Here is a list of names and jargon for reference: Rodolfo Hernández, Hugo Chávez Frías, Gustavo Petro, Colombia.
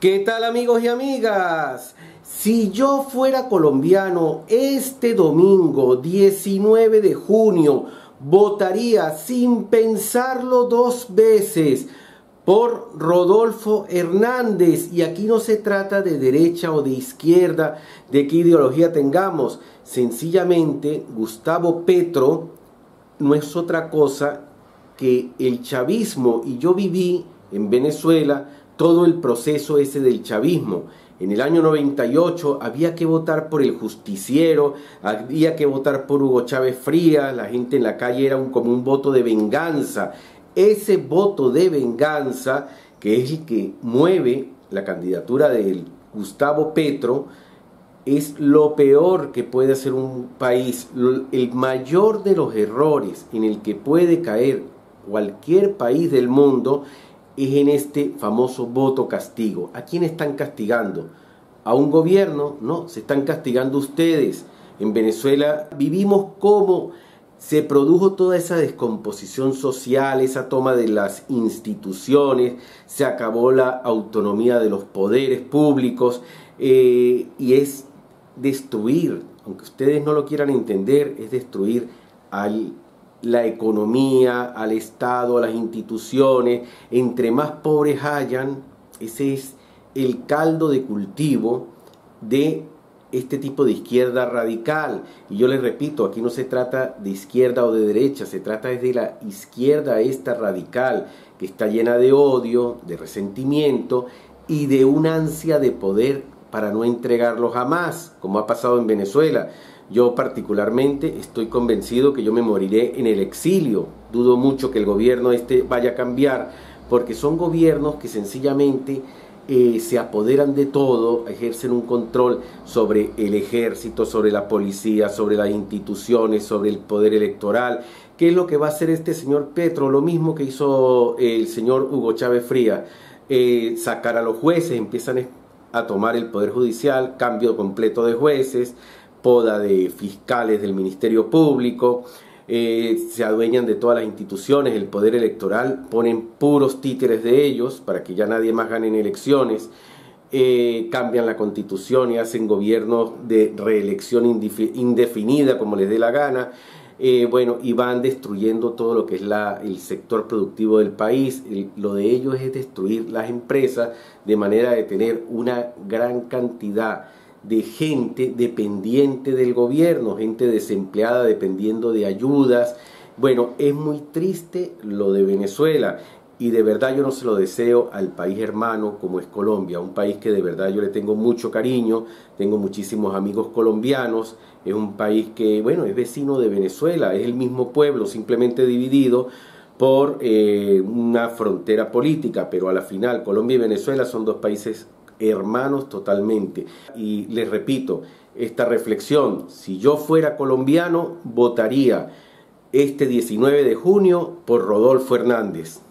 ¿Qué tal, amigos y amigas? Si yo fuera colombiano, este domingo 19 de junio votaría sin pensarlo dos veces por Rodolfo Hernández. Y aquí no se trata de derecha o de izquierda, de qué ideología tengamos. Sencillamente, Gustavo Petro no es otra cosa que el chavismo. Y yo viví en Venezuela todo el proceso ese del chavismo. En el año 98 había que votar por el justiciero, había que votar por Hugo Chávez Frías, la gente en la calle era como un voto de venganza. Ese voto de venganza, que es el que mueve la candidatura de Gustavo Petro, es lo peor que puede hacer un país. El mayor de los errores en el que puede caer cualquier país del mundo es en este famoso voto castigo. ¿A quién están castigando? ¿A un gobierno? No, se están castigando ustedes. En Venezuela vivimos cómo se produjo toda esa descomposición social, esa toma de las instituciones, se acabó la autonomía de los poderes públicos y es destruir, aunque ustedes no lo quieran entender, es destruir al la economía, al Estado, a las instituciones. Entre más pobres hayan, ese es el caldo de cultivo de este tipo de izquierda radical. Y yo les repito, aquí no se trata de izquierda o de derecha, se trata de la izquierda esta radical, que está llena de odio, de resentimiento y de una ansia de poder para no entregarlo jamás, como ha pasado en Venezuela. Yo particularmente estoy convencido que yo me moriré en el exilio. Dudo mucho que el gobierno este vaya a cambiar, porque son gobiernos que sencillamente se apoderan de todo, ejercen un control sobre el ejército, sobre la policía, sobre las instituciones, sobre el poder electoral. ¿Qué es lo que va a hacer este señor Petro? Lo mismo que hizo el señor Hugo Chávez Frías, sacar a los jueces, empiezan a tomar el poder judicial, cambio completo de jueces, poda de fiscales del Ministerio Público, se adueñan de todas las instituciones, el poder electoral, ponen puros títeres de ellos para que ya nadie más gane en elecciones, cambian la constitución y hacen gobiernos de reelección indefinida como les dé la gana, bueno, y van destruyendo todo lo que es el sector productivo del país. Lo de ellos es destruir las empresas, de manera de tener una gran cantidad de gente dependiente del gobierno, gente desempleada dependiendo de ayudas. Bueno, es muy triste lo de Venezuela y de verdad yo no se lo deseo al país hermano como es Colombia, un país que de verdad yo le tengo mucho cariño, tengo muchísimos amigos colombianos, es un país que, bueno, es vecino de Venezuela, es el mismo pueblo, simplemente dividido por una frontera política, pero a la final Colombia y Venezuela son dos países hermanos totalmente. Y les repito esta reflexión: si yo fuera colombiano, votaría este 19 de junio por Rodolfo Hernández.